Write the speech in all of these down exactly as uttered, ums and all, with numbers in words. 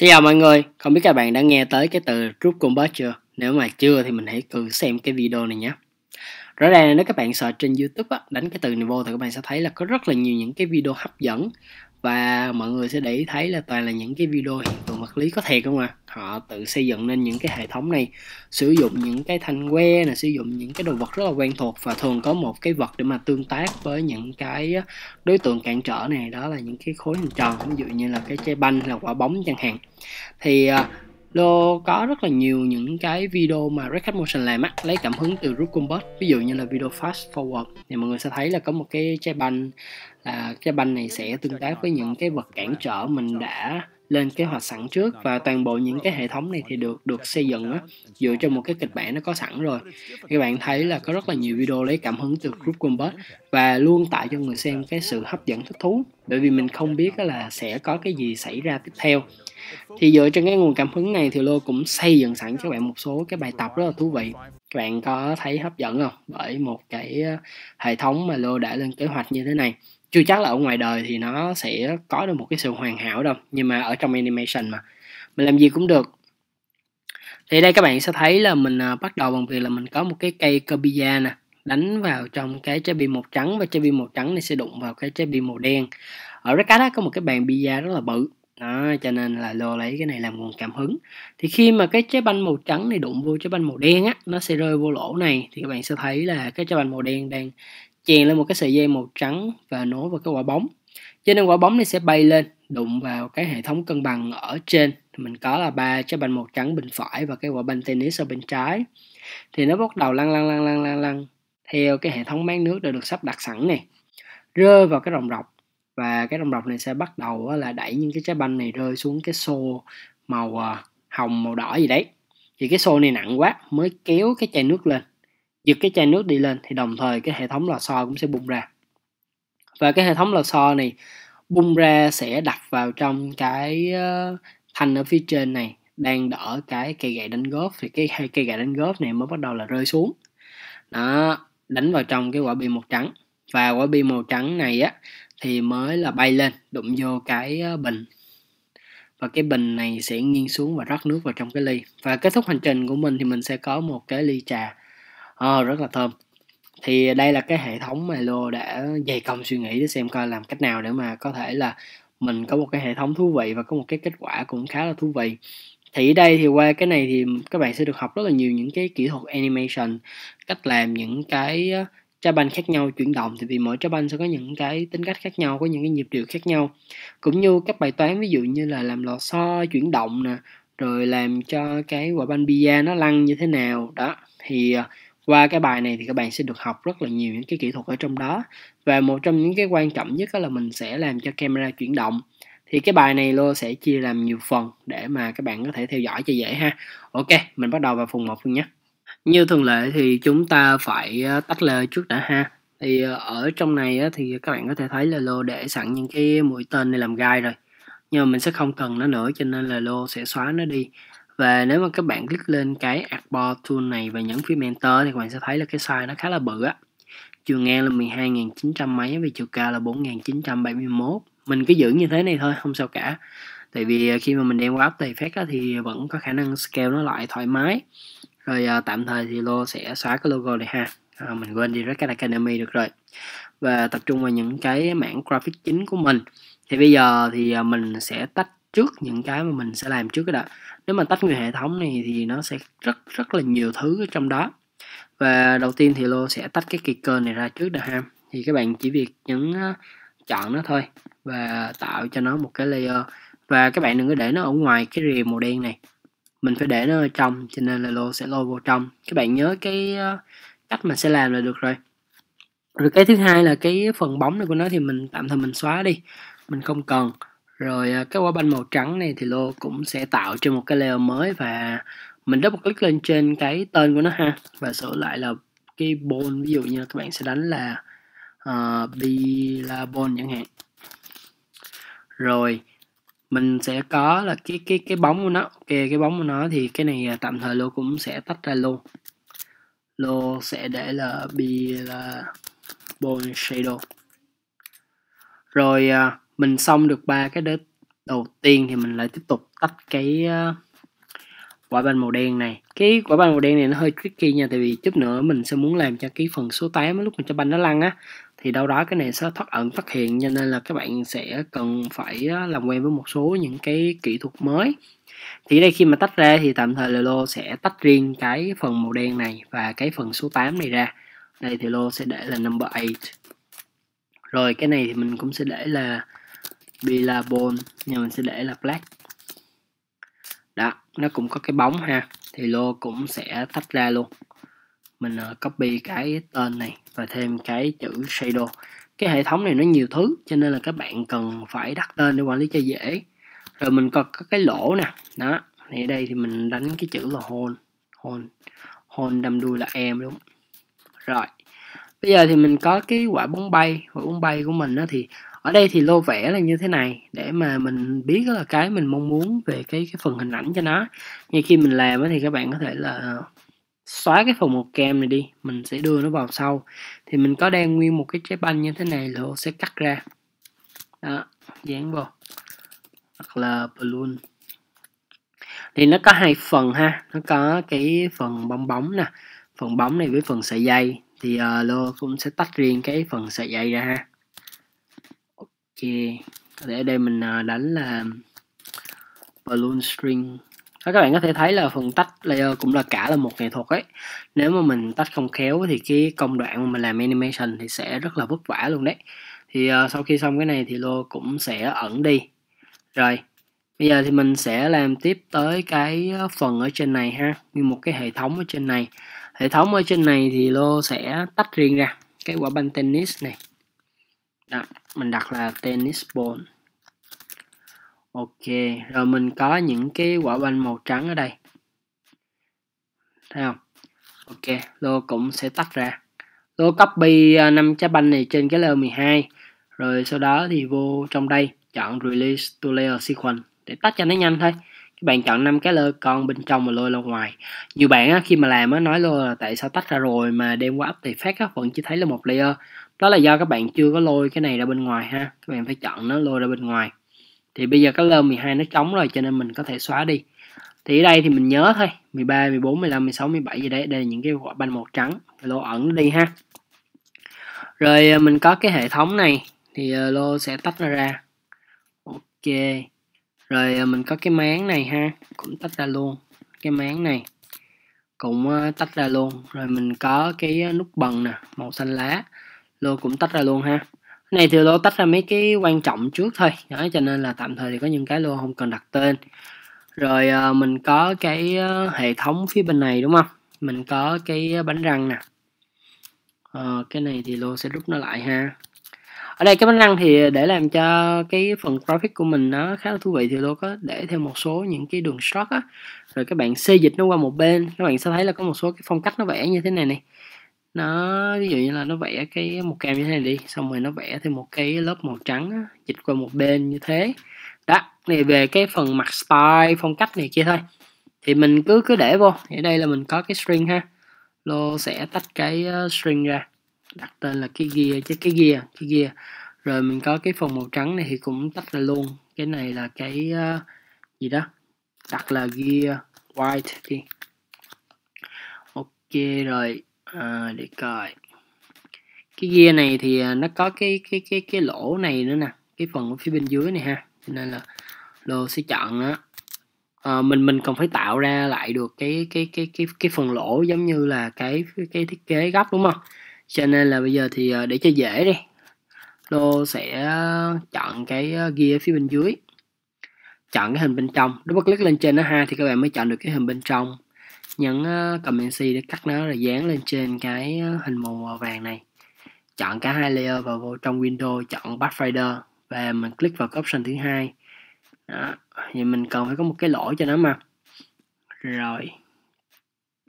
Xin chào mọi người, không biết các bạn đã nghe tới cái từ Rube Goldberg chưa? Nếu mà chưa thì mình hãy cứ xem cái video này nhé. Rõ ràng nếu các bạn search trên YouTube á, đánh cái từ này vô thì các bạn sẽ thấy là có rất là nhiều những cái video hấp dẫn. Và mọi người sẽ để ý thấy là toàn là những cái video hiện tượng vật lý có thiệt không ạ? Họ tự xây dựng nên những cái hệ thống này, sử dụng những cái thanh que này, sử dụng những cái đồ vật rất là quen thuộc và thường có một cái vật để mà tương tác với những cái đối tượng cản trở này, đó là những cái khối hình tròn, ví dụ như là cái trái banh hay là quả bóng chẳng hạn. Thì Lô có rất là nhiều những cái video mà Red Cat Motion làm á, lấy cảm hứng từ Rube Goldberg. Ví dụ như là video Fast Forward thì mọi người sẽ thấy là có một cái trái banh, là trái banh này sẽ tương tác với những cái vật cản trở mình đã lên kế hoạch sẵn trước, và toàn bộ những cái hệ thống này thì được được xây dựng á, dựa trên một cái kịch bản nó có sẵn rồi. Các bạn thấy là có rất là nhiều video lấy cảm hứng từ Rube Goldberg và luôn tạo cho người xem cái sự hấp dẫn thích thú, bởi vì mình không biết là sẽ có cái gì xảy ra tiếp theo. Thì dựa trên cái nguồn cảm hứng này thì Lô cũng xây dựng sẵn các bạn một số cái bài tập rất là thú vị. Các bạn có thấy hấp dẫn không? Bởi một cái hệ thống mà Lô đã lên kế hoạch như thế này. Chưa chắc là ở ngoài đời thì nó sẽ có được một cái sự hoàn hảo đâu, nhưng mà ở trong animation mà mình làm gì cũng được. Thì đây các bạn sẽ thấy là mình bắt đầu bằng việc là mình có một cái cây copia nè, đánh vào trong cái trái bi màu trắng, và trái bi màu trắng này sẽ đụng vào cái trái bi màu đen. Ở Red Cat có một cái bàn bia rất là bự. Đó, cho nên là Lô lấy cái này làm nguồn cảm hứng. Thì khi mà cái trái banh màu trắng này đụng vô trái banh màu đen á, nó sẽ rơi vô lỗ này. Thì các bạn sẽ thấy là cái trái banh màu đen đang chèn lên một cái sợi dây màu trắng và nối vào cái quả bóng. Cho nên quả bóng này sẽ bay lên, đụng vào cái hệ thống cân bằng ở trên. Thì mình có là ba trái banh màu trắng bên phải và cái quả banh tennis ở bên trái. Thì nó bắt đầu lăn lăn lăn lăn lăn lăn theo cái hệ thống máng nước đã được sắp đặt sẵn này, rơi vào cái rồng rọc. Và cái đồng độc này sẽ bắt đầu là đẩy những cái trái banh này rơi xuống cái xô màu hồng, màu đỏ gì đấy. Thì cái xô này nặng quá mới kéo cái chai nước lên, giật cái chai nước đi lên, thì đồng thời cái hệ thống lò xo cũng sẽ bung ra. Và cái hệ thống lò xo này bung ra sẽ đặt vào trong cái thanh ở phía trên này, đang đỡ cái cây gậy đánh góp. Thì cái hai cây gậy đánh góp này mới bắt đầu là rơi xuống. Đó, đánh vào trong cái quả bi màu trắng. Và quả bi màu trắng này á thì mới là bay lên, đụng vô cái bình. Và cái bình này sẽ nghiêng xuống và rót nước vào trong cái ly. Và kết thúc hành trình của mình thì mình sẽ có một cái ly trà à, rất là thơm. Thì đây là cái hệ thống mà Lô đã dày công suy nghĩ để xem coi làm cách nào để mà có thể là mình có một cái hệ thống thú vị và có một cái kết quả cũng khá là thú vị. Thì đây thì qua cái này thì các bạn sẽ được học rất là nhiều những cái kỹ thuật animation, cách làm những cái trái banh khác nhau chuyển động, thì vì mỗi trái banh sẽ có những cái tính cách khác nhau, có những cái nhịp điệu khác nhau, cũng như các bài toán ví dụ như là làm lò xo chuyển động nè, rồi làm cho cái quả banh bia nó lăn như thế nào đó. Thì qua cái bài này thì các bạn sẽ được học rất là nhiều những cái kỹ thuật ở trong đó, và một trong những cái quan trọng nhất đó là mình sẽ làm cho camera chuyển động. Thì cái bài này Lô sẽ chia làm nhiều phần để mà các bạn có thể theo dõi cho dễ ha. Ok, mình bắt đầu vào phần một luôn nhé. Như thường lệ thì chúng ta phải tách layer trước đã ha. Thì ở trong này thì các bạn có thể thấy là Lô để sẵn những cái mũi tên để làm guide rồi, nhưng mà mình sẽ không cần nó nữa cho nên là Lô sẽ xóa nó đi. Và nếu mà các bạn click lên cái Adobe Tool này và nhấn phím Enter thì các bạn sẽ thấy là cái size nó khá là bự á. Chiều ngang là mười hai nghìn chín trăm mấy và chiều cao là bốn nghìn chín trăm bảy mươi mốt. Mình cứ giữ như thế này thôi không sao cả. Tại vì khi mà mình đem qua After Effect thì vẫn có khả năng scale nó lại thoải mái. Rồi à, tạm thời thì Lô sẽ xóa cái logo này ha. À, mình quên đi Red Cat Academy được rồi. Và tập trung vào những cái mảng graphic chính của mình. Thì bây giờ thì mình sẽ tách trước những cái mà mình sẽ làm trước cái đó. Nếu mà tách nguyên hệ thống này thì nó sẽ rất rất là nhiều thứ ở trong đó. Và đầu tiên thì Lô sẽ tách cái cây cơ này ra trước đã ha. Thì các bạn chỉ việc nhấn chọn nó thôi và tạo cho nó một cái layer. Và các bạn đừng có để nó ở ngoài cái rìa màu đen này, mình phải để nó ở trong, cho nên là Lô sẽ lôi vô trong. Các bạn nhớ cái cách mình sẽ làm là được rồi. Rồi cái thứ hai là cái phần bóng này của nó thì mình tạm thời mình xóa đi, mình không cần. Rồi cái quả banh màu trắng này thì Lô cũng sẽ tạo cho một cái layer mới, và mình double click lên trên cái tên của nó ha, và sửa lại là cái ball. Ví dụ như các bạn sẽ đánh là uh, Bila Ball chẳng hạn. Rồi mình sẽ có là cái cái cái bóng của nó. Ok, cái bóng của nó thì cái này tạm thời Lô cũng sẽ tách ra luôn. Lô sẽ để là bi là bone shadow. Rồi mình xong được ba cái đầu tiên thì mình lại tiếp tục tách cái quả banh màu đen này. Cái quả banh màu đen này nó hơi tricky nha, tại vì chút nữa mình sẽ muốn làm cho cái phần số tám lúc mình cho banh nó lăn á, thì đâu đó cái này sẽ thoát ẩn phát hiện, cho nên là các bạn sẽ cần phải làm quen với một số những cái kỹ thuật mới. Thì đây khi mà tách ra thì tạm thời là Lô sẽ tách riêng cái phần màu đen này và cái phần số tám này ra. Đây thì Lô sẽ để là number eight. Rồi cái này thì mình cũng sẽ để là billabong, nhưng mình sẽ để là black. Đó, nó cũng có cái bóng ha. Thì Lô cũng sẽ tách ra luôn. Mình copy cái tên này và thêm cái chữ shadow. Cái hệ thống này nó nhiều thứ cho nên là các bạn cần phải đặt tên để quản lý cho dễ. Rồi mình còn có cái lỗ nè. Đó, thì ở đây thì mình đánh cái chữ là hole, hole, hole đâm đuôi là em đúng. Rồi. Bây giờ thì mình có cái quả bóng bay, quả bóng bay của mình đó, thì ở đây thì Lô vẽ là như thế này để mà mình biết là cái mình mong muốn về cái, cái phần hình ảnh cho nó. Như khi mình làm thì các bạn có thể là xóa cái phần màu kem này đi, mình sẽ đưa nó vào sau. Thì mình có đang nguyên một cái trái banh như thế này, Lô sẽ cắt ra. Đó, dán vào. Hoặc là balloon. Thì nó có hai phần ha, nó có cái phần bong bóng nè, phần bóng này với phần sợi dây. Thì uh, Lô cũng sẽ tách riêng cái phần sợi dây ra ha. Ok, để ở đây mình uh, đánh là balloon string. Đó, các bạn có thể thấy là phần tách layer cũng là cả là một nghệ thuật ấy. Nếu mà mình tách không khéo thì cái công đoạn mà mình làm animation thì sẽ rất là vất vả luôn đấy. Thì uh, sau khi xong cái này thì Lô cũng sẽ ẩn đi. Rồi, bây giờ thì mình sẽ làm tiếp tới cái phần ở trên này ha, như một cái hệ thống ở trên này. Hệ thống ở trên này thì Lô sẽ tách riêng ra cái quả banh tennis này. Đó, mình đặt là tennis ball. Ok, rồi mình có những cái quả banh màu trắng ở đây. Thấy không? Ok, Lô cũng sẽ tách ra. Lô copy năm trái banh này trên cái layer mười hai. Rồi sau đó thì vô trong đây, chọn Release to Layer Sequence để tách cho nó nhanh thôi. Các bạn chọn năm cái layer con bên trong và lôi ra ngoài. Nhiều bạn á, khi mà làm á, nói lôi là tại sao tách ra rồi mà đem qua After Effect á, vẫn chỉ thấy là một layer. Đó là do các bạn chưa có lôi cái này ra bên ngoài ha. Các bạn phải chọn nó lôi ra bên ngoài. Thì bây giờ cái layer mười hai nó trống rồi cho nên mình có thể xóa đi. Thì ở đây thì mình nhớ thôi, mười ba, mười bốn, mười lăm, mười sáu, mười bảy gì đấy. Đây là những cái quả banh màu trắng, Lô ẩn đi ha. Rồi mình có cái hệ thống này thì Lô sẽ tách nó ra. Ok, rồi mình có cái máng này ha, cũng tách ra luôn. Cái máng này cũng tách ra luôn. Rồi mình có cái nút bần nè, màu xanh lá, Lô cũng tách ra luôn ha. Cái này thì Lô tách ra mấy cái quan trọng trước thôi. Đó, cho nên là tạm thời thì có những cái Lô không cần đặt tên. Rồi mình có cái hệ thống phía bên này đúng không? Mình có cái bánh răng nè. Ờ, cái này thì Lô sẽ rút nó lại ha. Ở đây cái bánh răng thì để làm cho cái phần graphic của mình nó khá là thú vị thì Lô có để theo một số những cái đường stroke á. Rồi các bạn xê dịch nó qua một bên, các bạn sẽ thấy là có một số cái phong cách nó vẽ như thế này này. Nó ví dụ như là nó vẽ cái một cam như thế này đi, xong rồi nó vẽ thêm một cái lớp màu trắng á, dịch qua một bên như thế. Đó, này về cái phần mặt style, phong cách này kia thôi. Thì mình cứ cứ để vô. Ở đây là mình có cái string ha. Lô sẽ tách cái string ra. Đặt tên là cái gear chứ cái gear, cái gear. Rồi mình có cái phần màu trắng này thì cũng tách ra luôn. Cái này là cái uh, gì đó. Đặt là gear white đi. Ok rồi, à, để coi. Cái gear này thì nó có cái cái cái cái lỗ này nữa nè, cái phần ở phía bên dưới này ha. Cho nên là Lô sẽ chọn nó. À, mình mình còn phải tạo ra lại được cái cái cái cái cái phần lỗ giống như là cái cái thiết kế góc đúng không? Cho nên là bây giờ thì để cho dễ đi, Lô sẽ chọn cái gear phía bên dưới, chọn cái hình bên trong. Double click lên trên nó ha, thì các bạn mới chọn được cái hình bên trong. Nhấn Command C để cắt nó rồi dán lên trên cái hình màu vàng này. Chọn cả hai layer vào, vào trong Windows, chọn Pathfinder và mình click vào cái option thứ hai. Đó, thì mình cần phải có một cái lỗ cho nó mà. Rồi,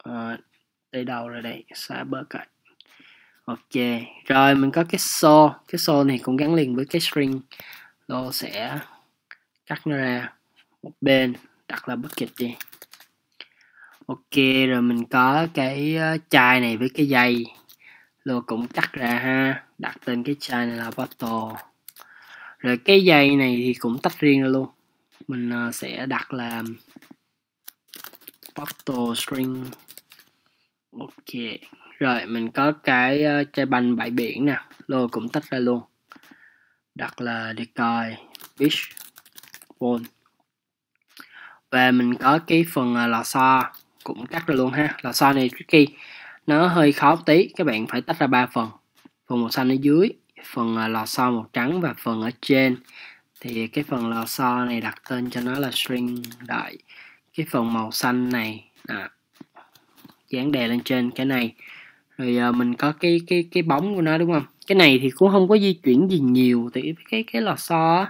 à, đây đâu rồi đây, xóa bớt rồi. Ok, rồi mình có cái show. Cái show này cũng gắn liền với cái string. Lô sẽ cắt nó ra một bên, đặt là bucket đi. Ok, rồi mình có cái chai này với cái dây. Lô cũng cắt ra ha, đặt tên cái chai này là bottle. Rồi cái dây này thì cũng tách riêng ra luôn. mình sẽ đặt là auto string. Ok, rồi mình có cái chai banh bãi biển nè, lô cũng tách ra luôn, đặt là decoy beach ball. Và mình có cái phần lò xo cũng cắt ra luôn ha. Lò xo này tricky, nó hơi khó một tí, các bạn phải tách ra ba phần, phần màu xanh ở dưới, phần lò xo màu trắng và phần ở trên. Thì cái phần lò xo này đặt tên cho nó là string đại. Cái phần màu xanh này à, dán đè lên trên cái này. Rồi à, mình có cái cái cái bóng của nó đúng không? Cái này thì cũng không có di chuyển gì nhiều thì cái cái lò xo.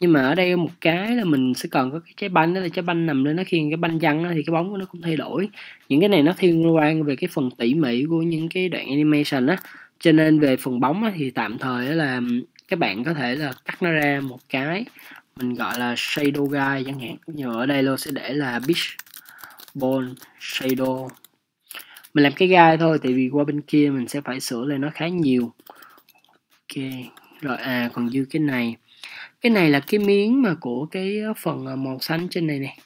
Nhưng mà ở đây một cái là mình sẽ còn có cái trái banh, đó là trái banh nằm lên nó khiên cái banh văng thì cái bóng của nó cũng thay đổi. Những cái này nó liên quan về cái phần tỉ mỉ của những cái đoạn animation á. Cho nên về phần bóng á, thì tạm thời là các bạn có thể là cắt nó ra một cái, mình gọi là shadow guide chẳng hạn. Nhưng ở đây Lô sẽ để là beach ball shadow. Mình làm cái guide thôi, tại vì qua bên kia mình sẽ phải sửa lên nó khá nhiều. Ok, rồi à còn dư cái này. Cái này là cái miếng mà của cái phần màu xanh trên này nè.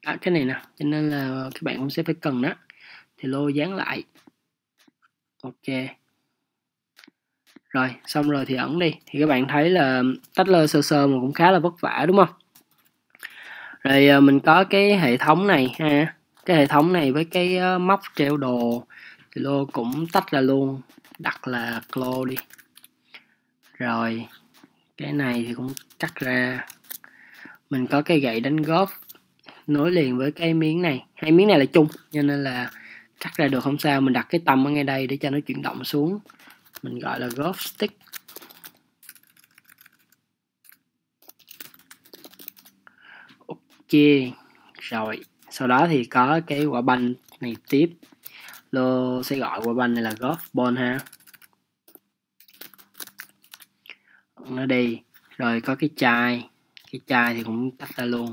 À, cái này nè, cho nên là các bạn cũng sẽ phải cần đó. Thì Lô dán lại. Ok. Rồi, xong rồi thì ẩn đi. Thì các bạn thấy là tách lơ sơ sơ mà cũng khá là vất vả đúng không? Rồi mình có cái hệ thống này ha. Cái hệ thống này với cái móc treo đồ thì Lô cũng tách ra luôn, đặt là clone đi. Rồi cái này thì cũng cắt ra. Mình có cái gậy đánh góp nối liền với cái miếng này. Hai miếng này là chung cho nên là cắt ra được không sao. Mình đặt cái tầm ở ngay đây để cho nó chuyển động xuống. Mình gọi là golf stick. Ok. Rồi. Sau đó thì có cái quả banh này tiếp. Lô sẽ gọi quả banh này là golf ball ha. Nó đi. Rồi có cái chai. Cái chai thì cũng tách ra luôn.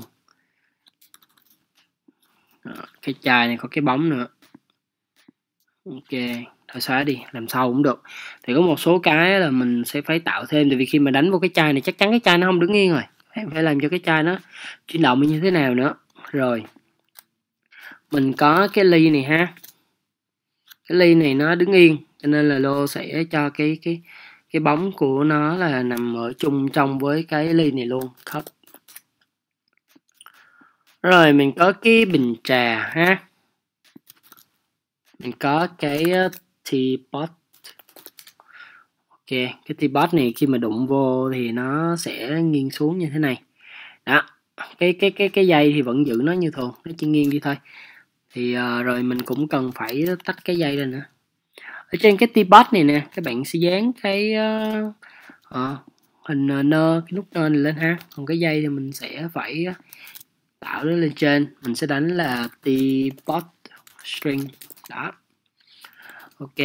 Rồi, cái chai này có cái bóng nữa. Ok. Thôi xóa đi, làm sau cũng được. Thì có một số cái là mình sẽ phải tạo thêm. Tại vì khi mà đánh vô cái chai này chắc chắn cái chai nó không đứng yên rồi, phải làm cho cái chai nó chuyển động như thế nào nữa. Rồi mình có cái ly này ha. Cái ly này nó đứng yên cho nên là Lô sẽ cho cái cái cái bóng của nó là nằm ở chung trong với cái ly này luôn. Rồi mình có cái bình trà ha. Mình có cái teapot. Ok, cái teapot này khi mà đụng vô thì nó sẽ nghiêng xuống như thế này. Đó, cái cái cái cái dây thì vẫn giữ nó như thường, nó chỉ nghiêng đi thôi. Thì uh, rồi mình cũng cần phải tách cái dây ra nữa. Ở trên cái teapot này nè, các bạn sẽ dán cái uh, uh, hình uh, nơ, cái nút nơ này lên ha. Còn cái dây thì mình sẽ phải tạo nó lên trên, mình sẽ đánh là teapot string. Đó. Ok.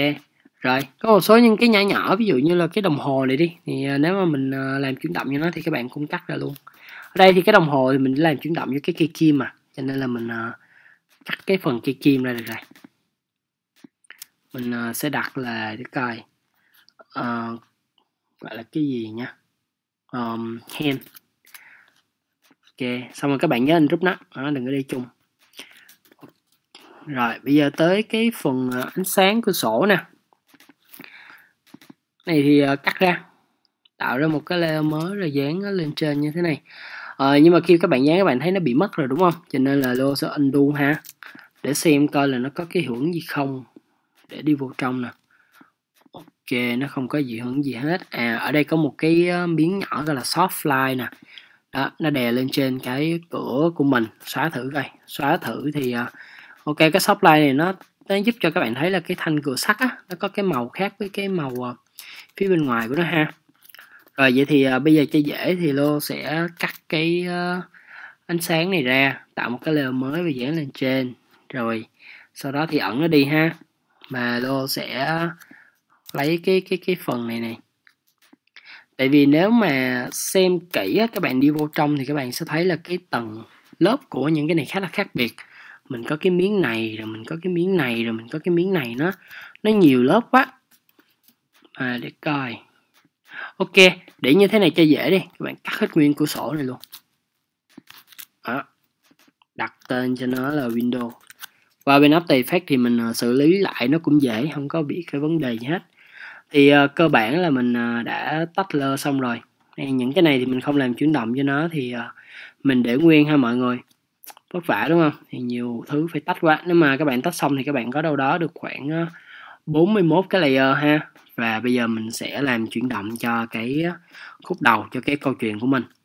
Rồi, có một số những cái nhỏ nhỏ, ví dụ như là cái đồng hồ này đi, thì nếu mà mình làm chuyển động cho nó thì các bạn cũng cắt ra luôn. Ở đây thì cái đồng hồ thì mình làm chuyển động với cái cây kim mà, cho nên là mình uh, cắt cái phần cây kim ra được rồi. Mình uh, sẽ đặt là để coi uh, gọi là cái gì nha. Um, hand. Ok, xong rồi các bạn nhớ anh rút nó, đó, đừng có đi chung. Rồi bây giờ tới cái phần ánh sáng của sổ nè. Này thì cắt ra, tạo ra một cái layer mới rồi dán nó lên trên như thế này. À, nhưng mà khi các bạn dán các bạn thấy nó bị mất rồi đúng không? Cho nên là Lô sẽ undo ha, để xem coi là nó có cái hưởng gì không, để đi vô trong nè. Ok, nó không có dị hưởng gì hết. À, ở đây có một cái miếng nhỏ gọi là softline nè. Đó, nó đè lên trên cái cửa của mình. Xóa thử coi, xóa thử thì ok, cái softline này nó, nó giúp cho các bạn thấy là cái thanh cửa sắt á, nó có cái màu khác với cái màu uh, phía bên ngoài của nó ha. Rồi vậy thì uh, bây giờ cho dễ thì Lô sẽ cắt cái uh, ánh sáng này ra, tạo một cái layer mới và dán lên trên. Rồi sau đó thì ẩn nó đi ha. Mà Lô sẽ lấy cái cái cái phần này này. Tại vì nếu mà xem kỹ á, các bạn đi vô trong thì các bạn sẽ thấy là cái tầng lớp của những cái này khá là khác biệt. Mình có cái miếng này, rồi mình có cái miếng này, rồi mình có cái miếng này, nó nó nhiều lớp quá. À, để coi. Ok, để như thế này cho dễ đi. Các bạn cắt hết nguyên của sổ này luôn. Đó. Đặt tên cho nó là Windows. Và bên After Effects thì mình xử lý lại nó cũng dễ, không có bị cái vấn đề gì hết. Thì uh, cơ bản là mình uh, đã tách lơ xong rồi. Những cái này thì mình không làm chuyển động cho nó, thì uh, mình để nguyên ha mọi người. Vất vả đúng không? Thì nhiều thứ phải tách quá. Nếu mà các bạn tách xong thì các bạn có đâu đó được khoảng uh, bốn mươi mốt cái layer ha. Và bây giờ mình sẽ làm chuyển động cho cái khúc đầu, cho cái câu chuyện của mình.